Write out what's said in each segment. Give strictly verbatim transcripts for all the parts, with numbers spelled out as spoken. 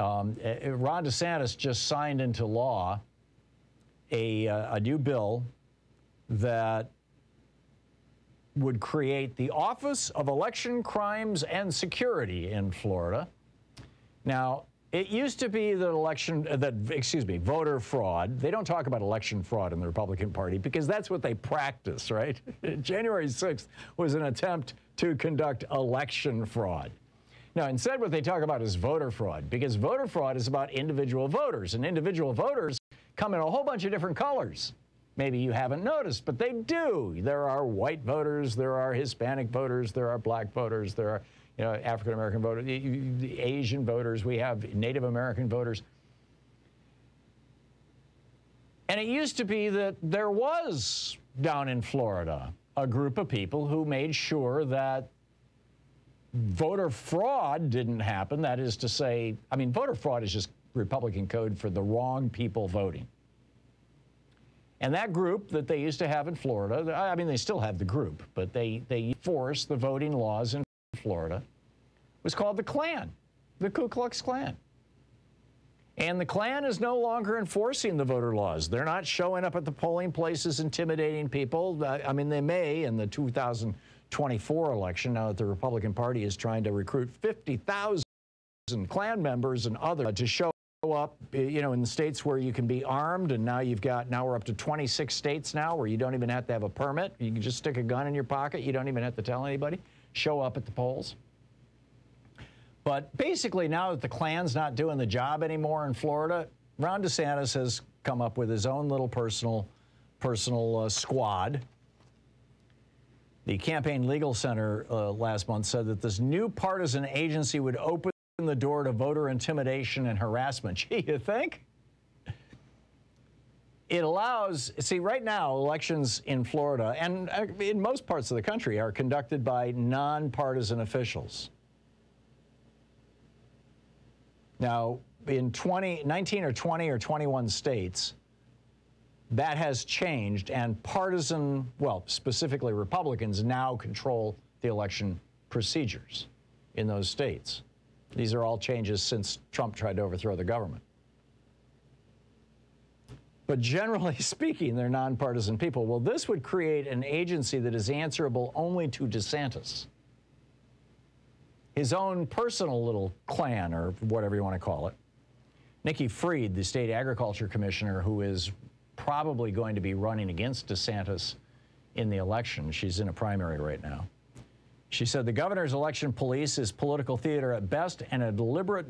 Um, Ron DeSantis just signed into law a, uh, a new bill that would create the Office of Election Crimes and Security in Florida. Now, it used to be that election, uh, that, excuse me, voter fraud. They don't talk about election fraud in the Republican Party because that's what they practice, right? January sixth was an attempt to conduct election fraud. Now, instead, what they talk about is voter fraud, because voter fraud is about individual voters, and individual voters come in a whole bunch of different colors. Maybe you haven't noticed, but they do. There are white voters, there are Hispanic voters, there are black voters, there are you know, African American voters, Asian voters, we have Native American voters. And it used to be that there was, down in Florida, a group of people who made sure that voter fraud didn't happen. That is to say, I mean, voter fraud is just Republican code for the wrong people voting. And that group that they used to have in Florida, I mean, they still have the group, but they, they forced the voting laws in Florida, was called the Klan, the Ku Klux Klan. And the Klan is no longer enforcing the voter laws. They're not showing up at the polling places intimidating people. I mean, they may in the two thousand twenty-four election, now that the Republican Party is trying to recruit fifty thousand Klan members and others uh, to show up, you know, in the states where you can be armed, and now you've got, now we're up to twenty-six states now where you don't even have to have a permit. You can just stick a gun in your pocket. You don't even have to tell anybody. Show up at the polls. But basically, now that the Klan's not doing the job anymore in Florida, Ron DeSantis has come up with his own little personal, personal uh, squad. The Campaign Legal Center uh, last month said that this new partisan agency would open the door to voter intimidation and harassment. Gee, you think? It allows, see, right now, elections in Florida and in most parts of the country are conducted by nonpartisan officials. Now, in nineteen or twenty or twenty-one states, that has changed, and partisan, well, specifically Republicans, now control the election procedures in those states. These are all changes since Trump tried to overthrow the government. But generally speaking, they're nonpartisan people. Well, this would create an agency that is answerable only to DeSantis, his own personal little clan, or whatever you want to call it. Nikki Fried, the state agriculture commissioner, who is probably going to be running against DeSantis in the election. She's in a primary right now. She said the governor's election police is political theater at best and a deliberate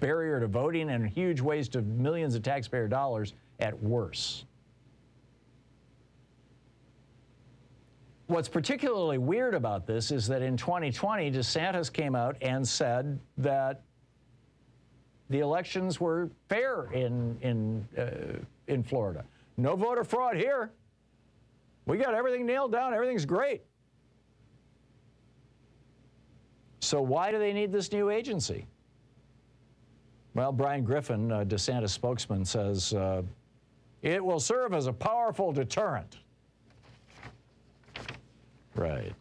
barrier to voting and a huge waste of millions of taxpayer dollars at worst. What's particularly weird about this is that in twenty twenty, DeSantis came out and said that the elections were fair in, in, uh, in Florida. No voter fraud here. We got everything nailed down. Everything's great. So why do they need this new agency? Well, Brian Griffin, uh, DeSantis spokesman, says uh, it will serve as a powerful deterrent. Right.